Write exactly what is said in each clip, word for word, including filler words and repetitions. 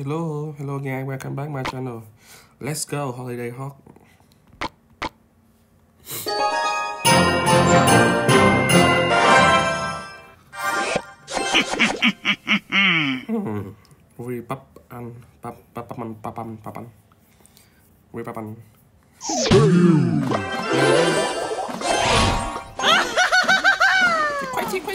Hello, hello gang, welcome back my channel. Let's go, Holiday Hawk. We pop and pop pop pop and pop and pop and we pop and. Quite quite.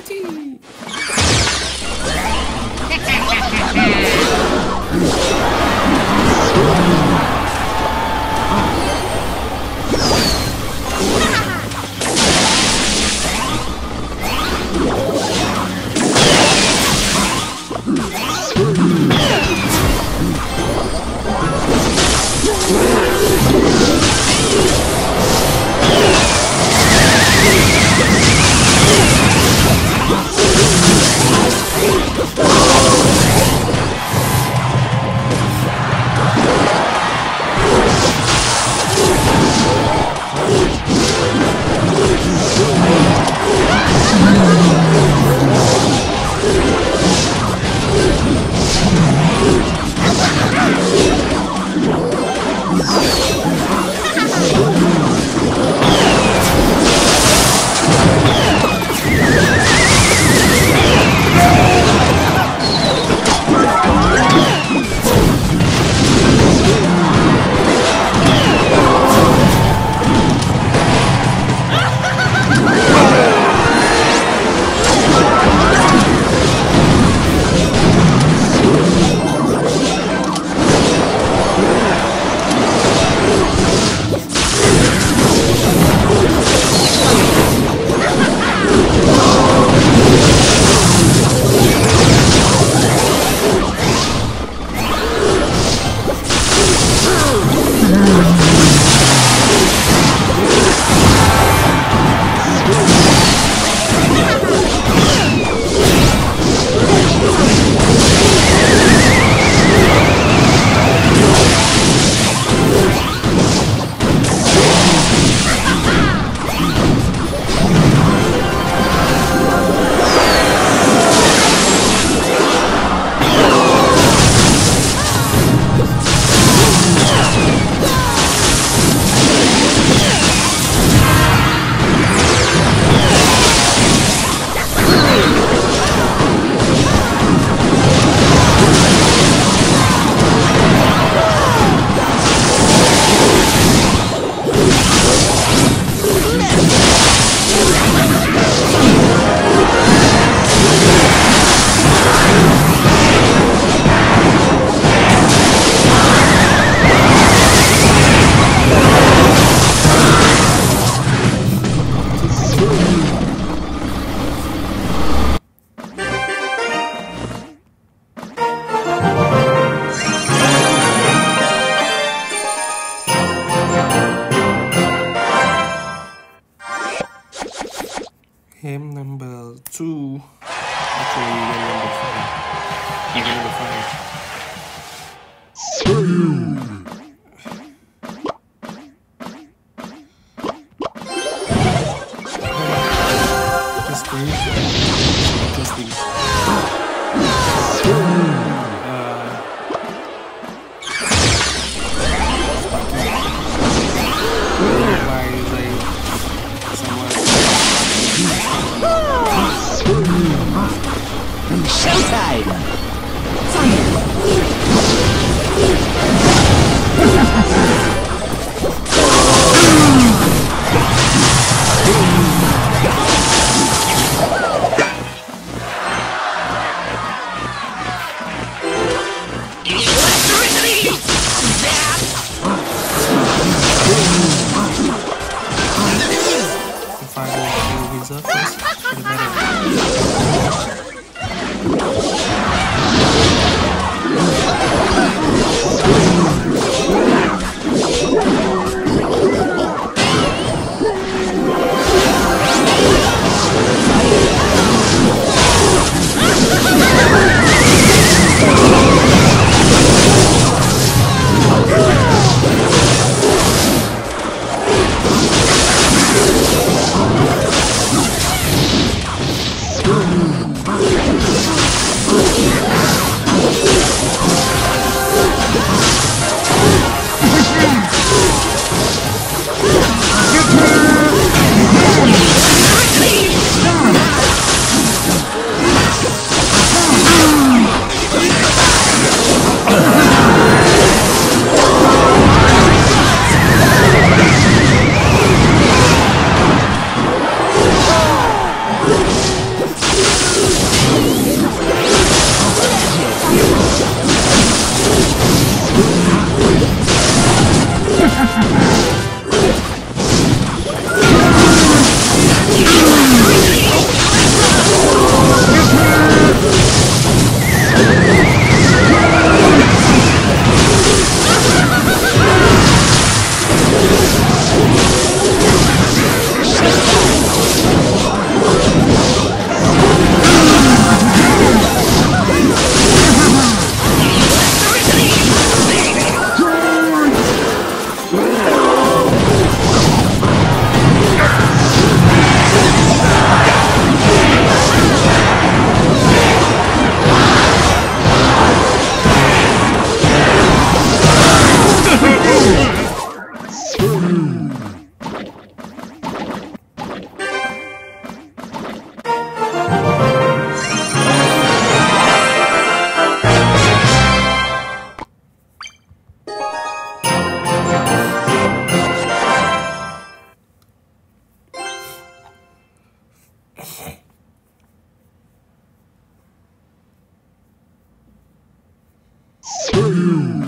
Game number two. Actually, game number five. Game number five. Interesting. Interesting. Uh, why is I somewhere? Showtime! Fire! Whoa! to you.